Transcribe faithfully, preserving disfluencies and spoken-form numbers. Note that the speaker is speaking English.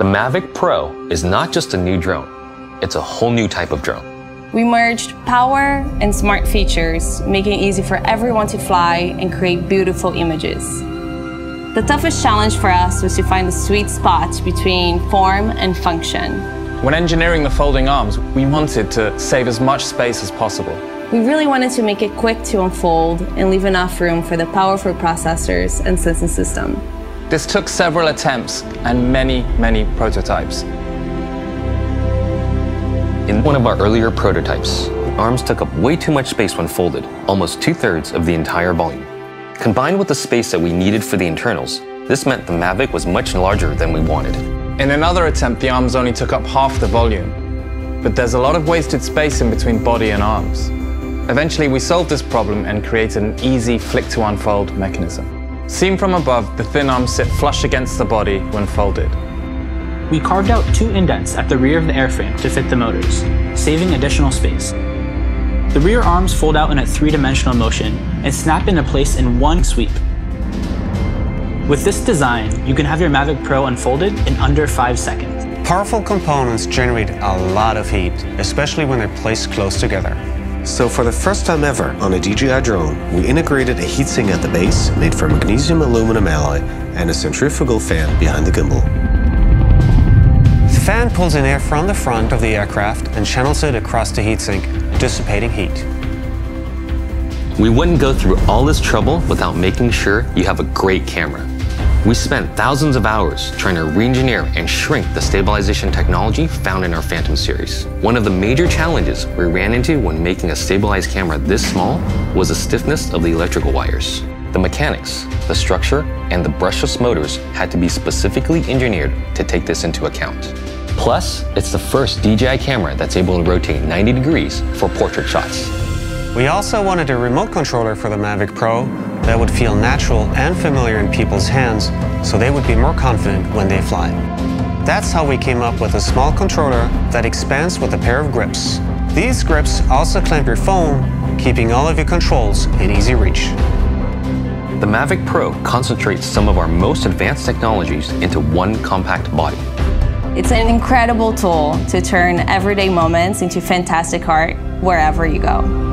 The Mavic Pro is not just a new drone, it's a whole new type of drone. We merged power and smart features, making it easy for everyone to fly and create beautiful images. The toughest challenge for us was to find the sweet spot between form and function. When engineering the folding arms, we wanted to save as much space as possible. We really wanted to make it quick to unfold and leave enough room for the powerful processors and sensing system. This took several attempts and many, many prototypes. In one of our earlier prototypes, the arms took up way too much space when folded, almost two-thirds of the entire volume. Combined with the space that we needed for the internals, this meant the Mavic was much larger than we wanted. In another attempt, the arms only took up half the volume, but there's a lot of wasted space in between body and arms. Eventually, we solved this problem and created an easy flick-to-unfold mechanism. Seen from above, the thin arms sit flush against the body when folded. We carved out two indents at the rear of the airframe to fit the motors, saving additional space. The rear arms fold out in a three-dimensional motion and snap into place in one sweep. With this design, you can have your Mavic Pro unfolded in under five seconds. Powerful components generate a lot of heat, especially when they're placed close together. So for the first time ever on a D J I drone, we integrated a heatsink at the base made from magnesium aluminum alloy and a centrifugal fan behind the gimbal. The fan pulls in air from the front of the aircraft and channels it across the heatsink, dissipating heat. We wouldn't go through all this trouble without making sure you have a great camera. We spent thousands of hours trying to re-engineer and shrink the stabilization technology found in our Phantom series. One of the major challenges we ran into when making a stabilized camera this small was the stiffness of the electrical wires. The mechanics, the structure, and the brushless motors had to be specifically engineered to take this into account. Plus, it's the first D J I camera that's able to rotate ninety degrees for portrait shots. We also wanted a remote controller for the Mavic Pro that would feel natural and familiar in people's hands, so they would be more confident when they fly. That's how we came up with a small controller that expands with a pair of grips. These grips also clamp your phone, keeping all of your controls in easy reach. The Mavic Pro concentrates some of our most advanced technologies into one compact body. It's an incredible tool to turn everyday moments into fantastic art wherever you go.